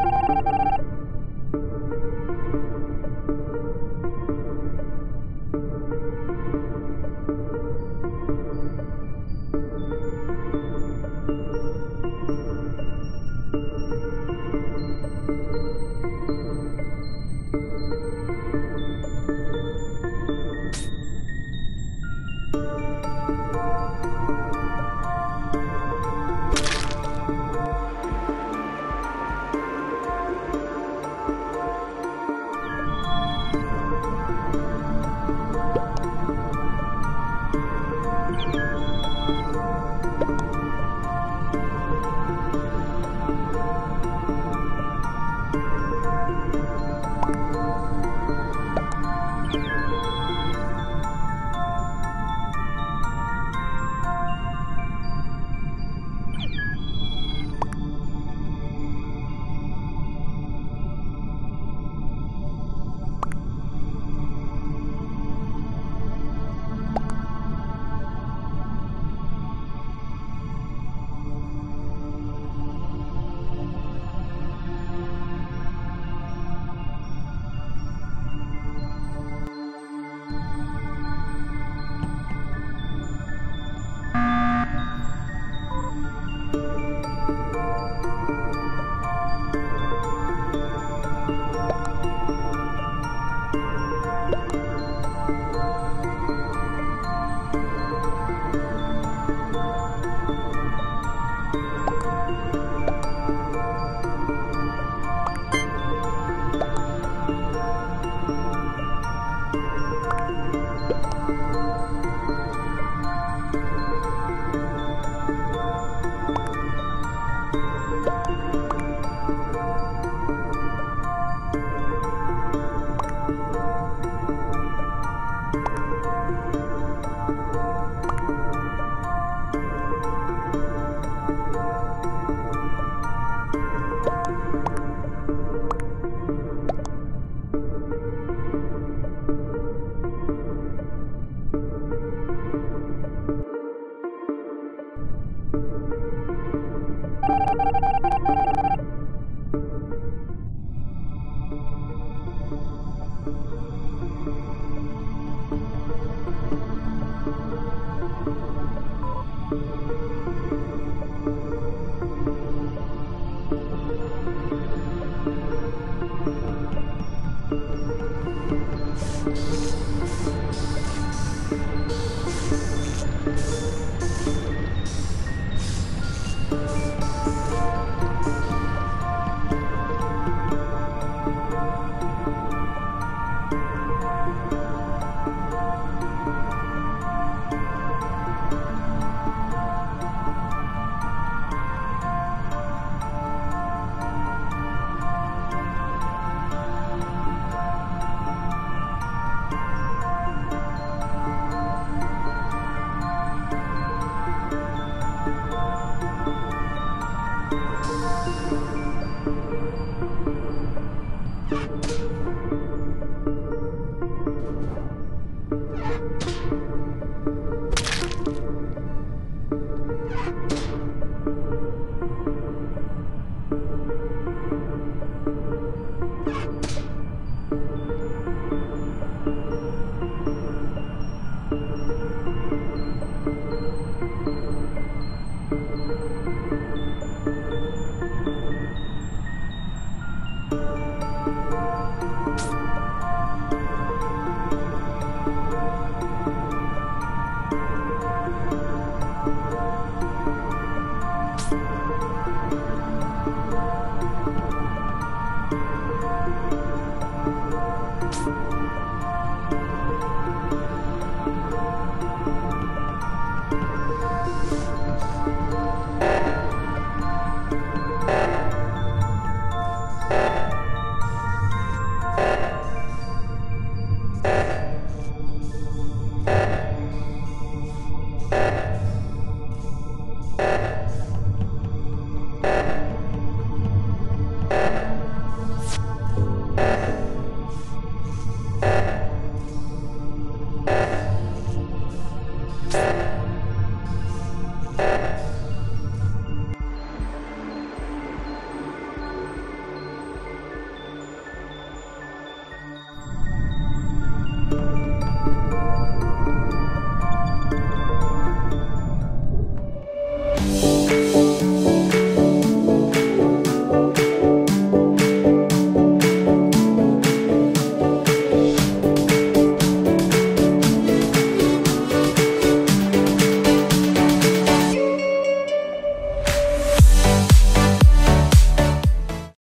You